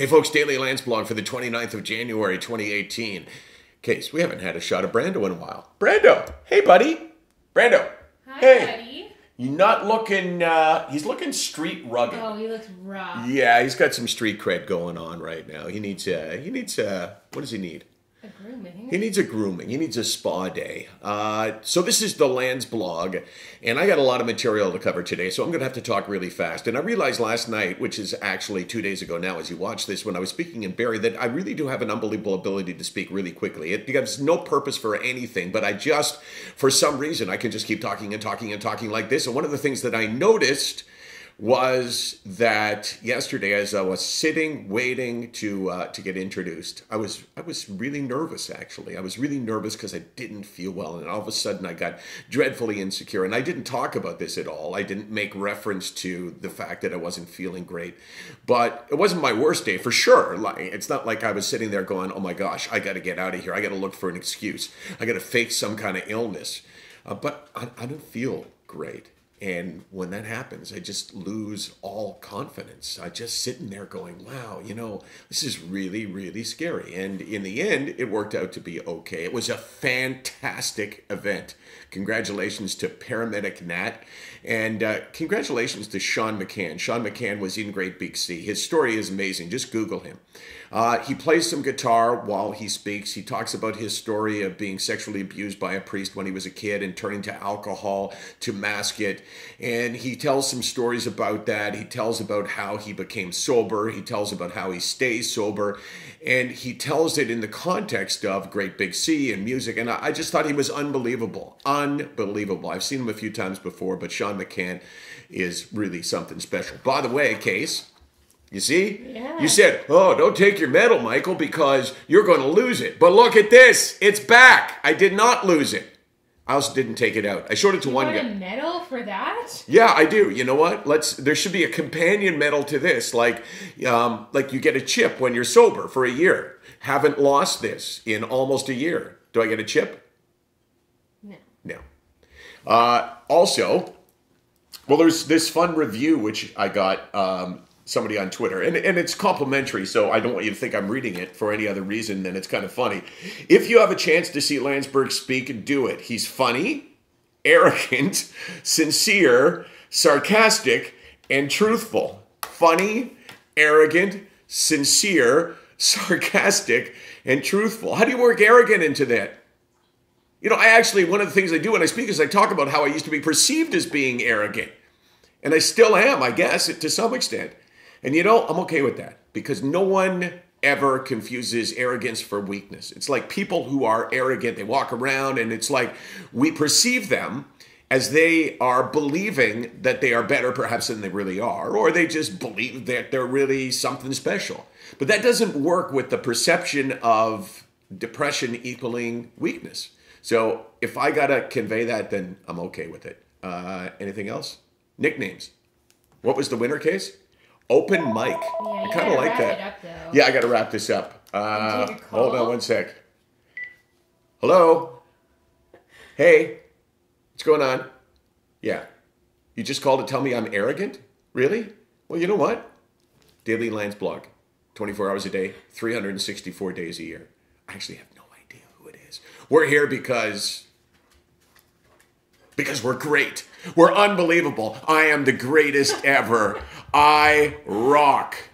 Hey folks, Daily Lance Blog for the 29th of January, 2018. Case, we haven't had a shot of Brando in a while. Brando! Hey, buddy! Brando! Hi, hey. Buddy! You're not looking, he's looking street rugged. Oh, he looks rough. Yeah, he's got some street cred going on right now. What does he need? A grooming. He needs a grooming. He needs a spa day. So this is the Lance Blog, and I got a lot of material to cover today, so I'm going to have to talk really fast. And I realized last night, which is actually 2 days ago now as you watch this, when I was speaking in Barry, that I really do have an unbelievable ability to speak really quickly. It becomes no purpose for anything, but I just, for some reason, I can just keep talking and talking and talking like this. And one of the things that I noticed was that yesterday, as I was sitting waiting to get introduced, I was really nervous. Actually, I was really nervous because I didn't feel well, and all of a sudden I got dreadfully insecure. And I didn't talk about this at all. I didn't make reference to the fact that I wasn't feeling great, but it wasn't my worst day for sure. Like, it's not like I was sitting there going, "Oh my gosh, I got to get out of here. I got to look for an excuse. I got to fake some kind of illness." But I didn't feel great. And when that happens, I just lose all confidence. I just sitting there going, wow, you know, this is really, really scary. And in the end, it worked out to be okay. It was a fantastic event. Congratulations to Paramedic Nat. And congratulations to Sean McCann. Sean McCann was in Great Big Sea. His story is amazing. Just Google him. He plays some guitar while he speaks. He talks about his story of being sexually abused by a priest when he was a kid and turning to alcohol to mask it. And he tells some stories about that. He tells about how he became sober. He tells about how he stays sober. And he tells it in the context of Great Big Sea and music. And I just thought he was unbelievable. Unbelievable. I've seen him a few times before, but Sean McCann is really something special. By the way, Case, you see? Yeah. You said, oh, don't take your medal, Michael, because you're going to lose it. But look at this. It's back. I did not lose it. I also didn't take it out. I showed it to one guy. You want a medal for that? Yeah, I do. You know what? There should be a companion medal to this. Like you get a chip when you're sober for a year. Haven't lost this in almost a year. Do I get a chip? No. No. Also, well, there's this fun review which I got somebody on Twitter, and it's complimentary, so I don't want you to think I'm reading it for any other reason than it's kind of funny. If you have a chance to see Landsberg speak, do it. He's funny, arrogant, sincere, sarcastic, and truthful. Funny, arrogant, sincere, sarcastic, and truthful. How do you work arrogant into that? You know, I actually, one of the things I do when I speak is I talk about how I used to be perceived as being arrogant. And I still am, I guess, to some extent. And you know, I'm okay with that because no one ever confuses arrogance for weakness. It's like people who are arrogant, they walk around and it's like we perceive them as they are believing that they are better perhaps than they really are, or they just believe that they're really something special. But that doesn't work with the perception of depression equaling weakness. So if I gotta convey that, then I'm okay with it. Anything else? Nicknames. What was the winner, Case? Open mic. Yeah, I kind of like that. Yeah, I got to wrap this up. Hold on one sec. Hello? Hey, what's going on? Yeah. You just called to tell me I'm arrogant? Really? Well, you know what? Daily Lance Blog. 24 hours a day, 364 days a year. I actually have no idea who it is. We're here because we're great. We're unbelievable. I am the greatest ever. I rock.